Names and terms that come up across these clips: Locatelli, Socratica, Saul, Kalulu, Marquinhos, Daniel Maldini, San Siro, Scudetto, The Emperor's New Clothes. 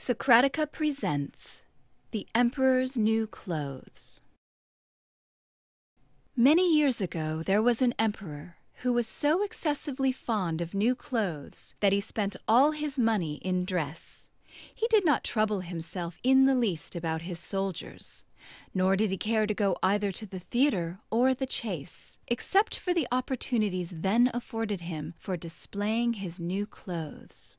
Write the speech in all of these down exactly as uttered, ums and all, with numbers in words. Socratica presents The Emperor's New Clothes. Many years ago, there was an emperor who was so excessively fond of new clothes that he spent all his money in dress. He did not trouble himself in the least about his soldiers, nor did he care to go either to the theater or the chase, except for the opportunities then afforded him for displaying his new clothes.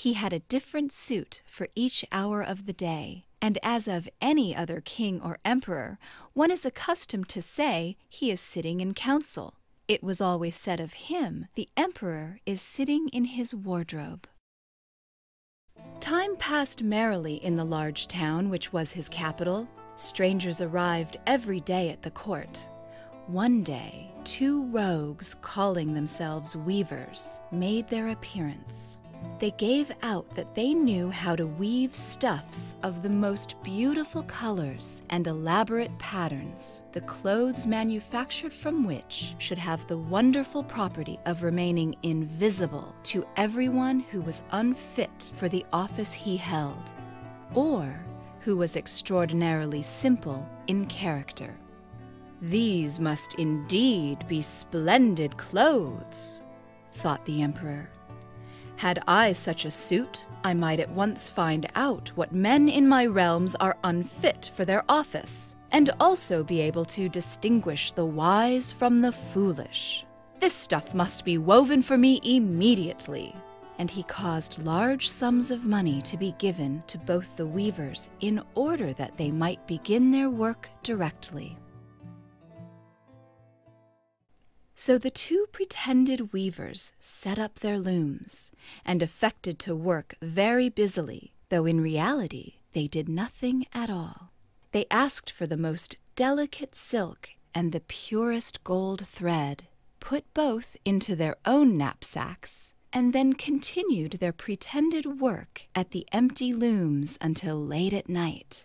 He had a different suit for each hour of the day, and as of any other king or emperor, one is accustomed to say he is sitting in council. It was always said of him, the emperor is sitting in his wardrobe. Time passed merrily in the large town which was his capital. Strangers arrived every day at the court. One day, two rogues calling themselves weavers made their appearance. They gave out that they knew how to weave stuffs of the most beautiful colors and elaborate patterns, the clothes manufactured from which should have the wonderful property of remaining invisible to everyone who was unfit for the office he held, or who was extraordinarily simple in character. "These must indeed be splendid clothes," thought the emperor. "Had I such a suit, I might at once find out what men in my realms are unfit for their office, and also be able to distinguish the wise from the foolish. This stuff must be woven for me immediately." And he caused large sums of money to be given to both the weavers in order that they might begin their work directly. So the two pretended weavers set up their looms, and affected to work very busily, though in reality they did nothing at all. They asked for the most delicate silk and the purest gold thread, put both into their own knapsacks, and then continued their pretended work at the empty looms until late at night.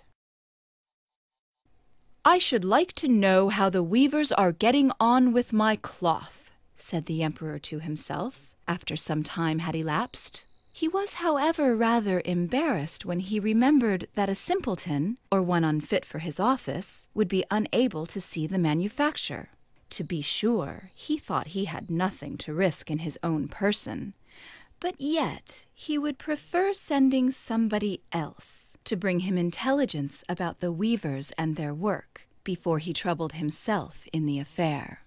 "I should like to know how the weavers are getting on with my cloth," said the emperor to himself, after some time had elapsed. He was, however, rather embarrassed when he remembered that a simpleton, or one unfit for his office, would be unable to see the manufacture. To be sure, he thought he had nothing to risk in his own person, but yet he would prefer sending somebody else to bring him intelligence about the weavers and their work before he troubled himself in the affair.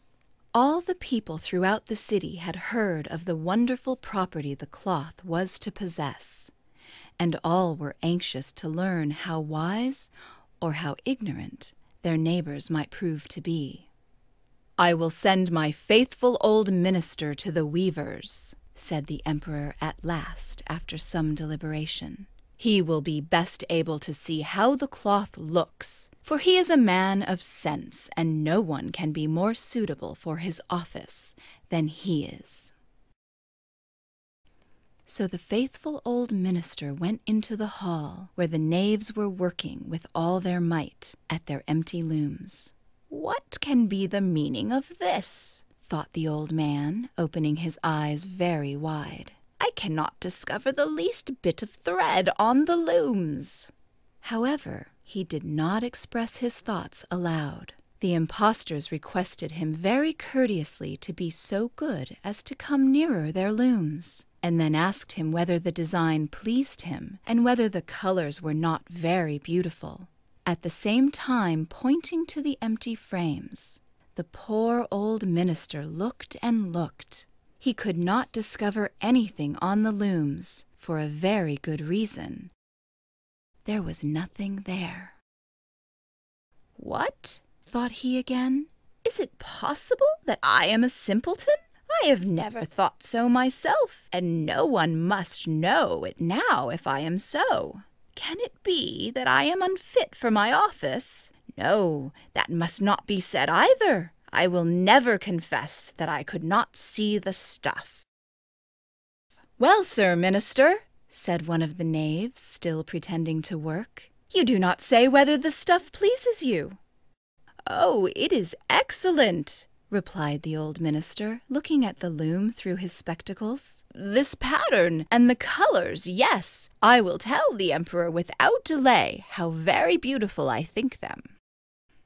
All the people throughout the city had heard of the wonderful property the cloth was to possess, and all were anxious to learn how wise or how ignorant their neighbors might prove to be. "I will send my faithful old minister to the weavers," said the emperor at last, after some deliberation. "He will be best able to see how the cloth looks, for he is a man of sense, and no one can be more suitable for his office than he is." So the faithful old minister went into the hall, where the knaves were working with all their might at their empty looms. "What can be the meaning of this?" thought the old man, opening his eyes very wide. "I cannot discover the least bit of thread on the looms." However, he did not express his thoughts aloud. The impostors requested him very courteously to be so good as to come nearer their looms, and then asked him whether the design pleased him, and whether the colors were not very beautiful, at the same time pointing to the empty frames. The poor old minister looked and looked. He could not discover anything on the looms, for a very good reason. There was nothing there. "What?" thought he again. "Is it possible that I am a simpleton? I have never thought so myself, and no one must know it now if I am so. Can it be that I am unfit for my office? No, that must not be said either. I will never confess that I could not see the stuff." "Well, sir minister," said one of the knaves, still pretending to work, "you do not say whether the stuff pleases you." "Oh, it is excellent," replied the old minister, looking at the loom through his spectacles. This pattern and the colors, yes. I will tell the emperor without delay how very beautiful I think them.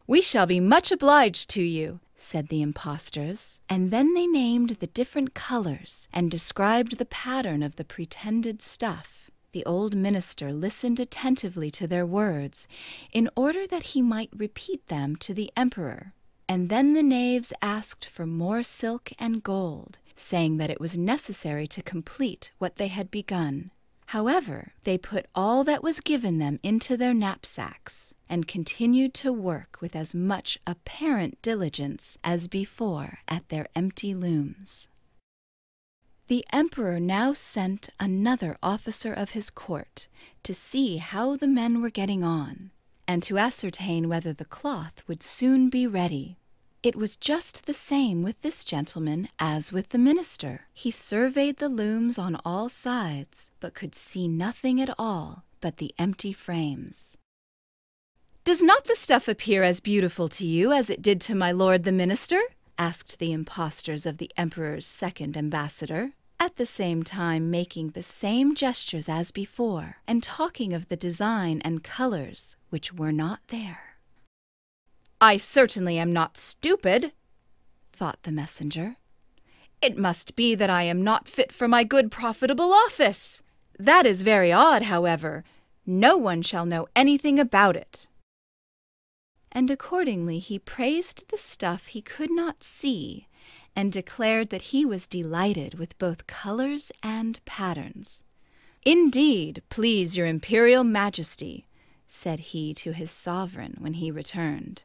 We shall be much obliged to you, said the impostors, and then they named the different colors and described the pattern of the pretended stuff. The old minister listened attentively to their words, in order that he might repeat them to the emperor. And then the knaves asked for more silk and gold, saying that it was necessary to complete what they had begun. However, they put all that was given them into their knapsacks, and continued to work with as much apparent diligence as before at their empty looms. The emperor now sent another officer of his court to see how the men were getting on, and to ascertain whether the cloth would soon be ready. It was just the same with this gentleman as with the minister. He surveyed the looms on all sides, but could see nothing at all but the empty frames. Does not the stuff appear as beautiful to you as it did to my lord the minister? Asked the impostors of the emperor's second ambassador, at the same time making the same gestures as before, and talking of the design and colors which were not there. I certainly am not stupid, thought the messenger. It must be that I am not fit for my good profitable office. That is very odd, however. No one shall know anything about it. And accordingly he praised the stuff he could not see, and declared that he was delighted with both colors and patterns. Indeed, please your imperial majesty, said he to his sovereign when he returned.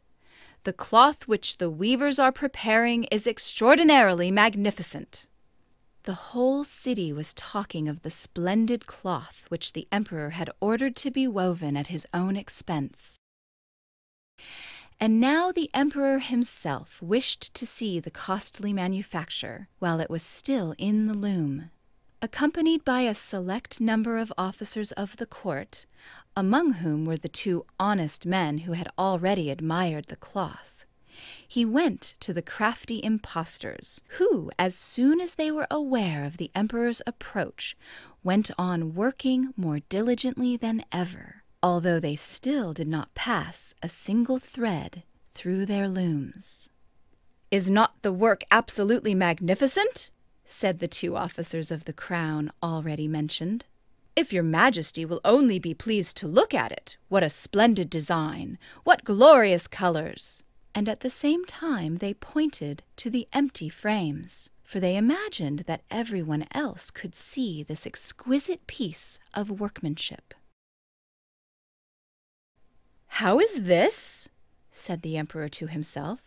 The cloth which the weavers are preparing is extraordinarily magnificent. The whole city was talking of the splendid cloth which the emperor had ordered to be woven at his own expense. And now the emperor himself wished to see the costly manufacture while it was still in the loom. Accompanied by a select number of officers of the court, among whom were the two honest men who had already admired the cloth, he went to the crafty impostors, who, as soon as they were aware of the emperor's approach, went on working more diligently than ever, although they still did not pass a single thread through their looms. Is not the work absolutely magnificent? Said the two officers of the crown already mentioned. If your majesty will only be pleased to look at it, what a splendid design! What glorious colors! And at the same time they pointed to the empty frames, for they imagined that everyone else could see this exquisite piece of workmanship. How is this? Said the emperor to himself.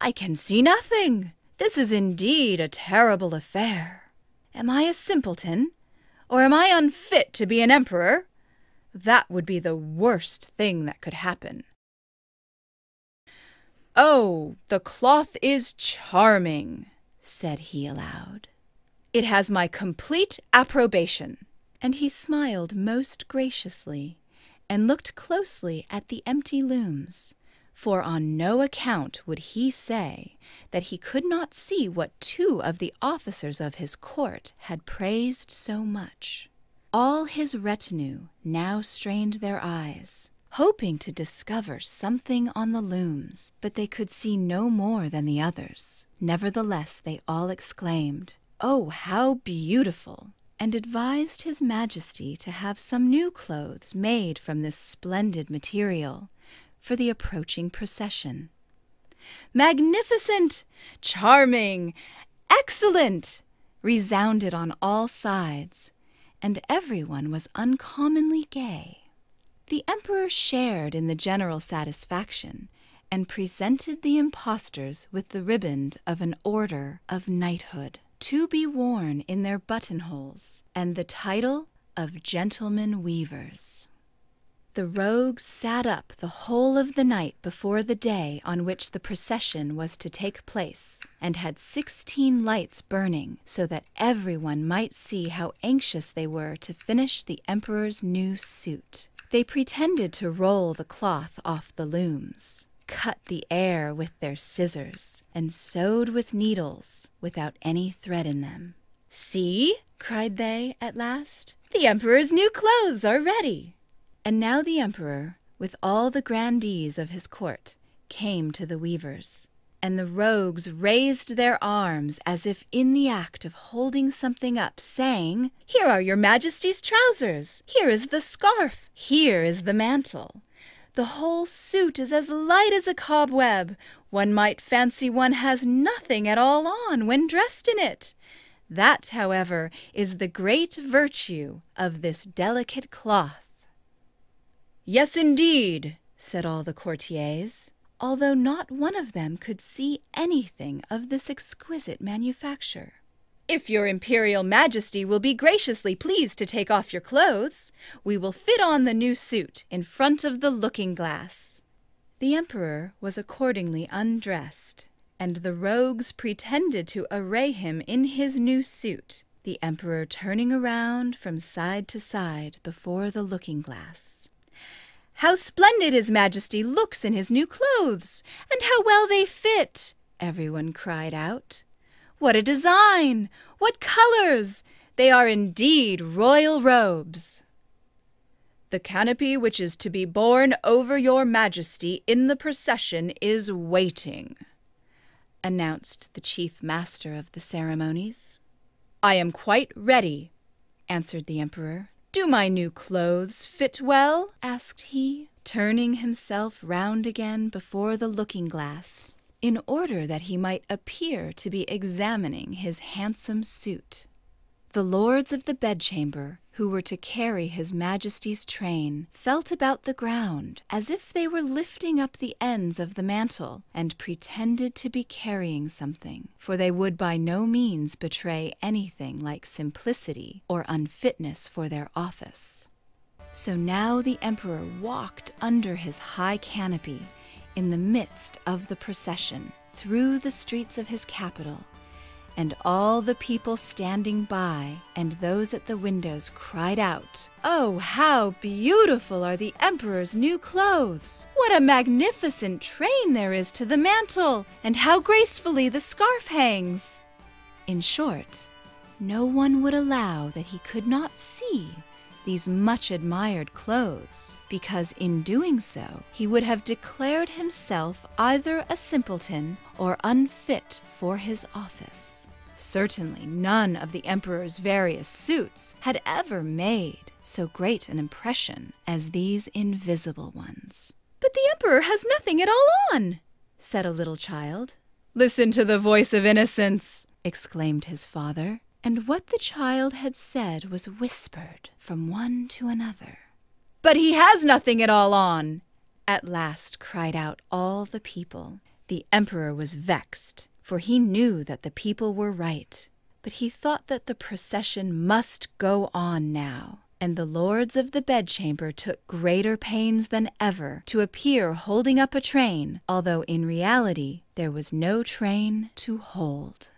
I can see nothing. This is indeed a terrible affair. Am I a simpleton? Or am I unfit to be an emperor? That would be the worst thing that could happen. Oh, the cloth is charming, said he aloud. It has my complete approbation. And he smiled most graciously, and looked closely at the empty looms, for on no account would he say that he could not see what two of the officers of his court had praised so much. All his retinue now strained their eyes, hoping to discover something on the looms, but they could see no more than the others. Nevertheless, they all exclaimed, "Oh, how beautiful!" and advised his majesty to have some new clothes made from this splendid material for the approaching procession. Magnificent! Charming! Excellent! Resounded on all sides, and everyone was uncommonly gay. The emperor shared in the general satisfaction, and presented the impostors with the riband of an order of knighthood, to be worn in their buttonholes, and the title of gentlemen weavers. The rogues sat up the whole of the night before the day on which the procession was to take place, and had sixteen lights burning, so that everyone might see how anxious they were to finish the emperor's new suit. They pretended to roll the cloth off the looms, cut the air with their scissors, and sewed with needles without any thread in them. "See," cried they at last, "the emperor's new clothes are ready." And now the emperor, with all the grandees of his court, came to the weavers. And the rogues raised their arms as if in the act of holding something up, saying, "Here are your majesty's trousers! Here is the scarf! Here is the mantle! The whole suit is as light as a cobweb. One might fancy one has nothing at all on when dressed in it. That, however, is the great virtue of this delicate cloth." "Yes, indeed," said all the courtiers, although not one of them could see anything of this exquisite manufacture. "If your imperial majesty will be graciously pleased to take off your clothes, we will fit on the new suit in front of the looking-glass." The emperor was accordingly undressed, and the rogues pretended to array him in his new suit, the emperor turning around from side to side before the looking-glass. "How splendid his majesty looks in his new clothes, and how well they fit!" everyone cried out. "What a design! What colors! They are indeed royal robes!" "The canopy which is to be borne over your majesty in the procession is waiting," announced the chief master of the ceremonies. "I am quite ready," answered the emperor. "Do my new clothes fit well?" asked he, turning himself round again before the looking-glass, in order that he might appear to be examining his handsome suit. The lords of the bedchamber, who were to carry his majesty's train, felt about the ground as if they were lifting up the ends of the mantle, and pretended to be carrying something, for they would by no means betray anything like simplicity or unfitness for their office. So now the emperor walked under his high canopy, in the midst of the procession, through the streets of his capital, and all the people standing by and those at the windows cried out, "Oh, how beautiful are the emperor's new clothes! What a magnificent train there is to the mantle, and how gracefully the scarf hangs!" In short, no one would allow that he could not see these much-admired clothes, because in doing so he would have declared himself either a simpleton or unfit for his office. Certainly none of the emperor's various suits had ever made so great an impression as these invisible ones. "But the emperor has nothing at all on," said a little child. "Listen to the voice of innocence!" exclaimed his father, and what the child had said was whispered from one to another. "But he has nothing at all on!" at last cried out all the people. The emperor was vexed, for he knew that the people were right. But he thought that the procession must go on now, and the lords of the bedchamber took greater pains than ever to appear holding up a train, although in reality there was no train to hold.